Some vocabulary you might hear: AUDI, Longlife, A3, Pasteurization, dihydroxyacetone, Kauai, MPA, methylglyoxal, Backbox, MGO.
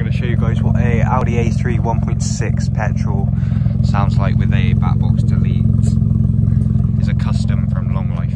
going to show you guys what a Audi A3 1.6 petrol sounds like with a back box delete. It's a custom from Long Life.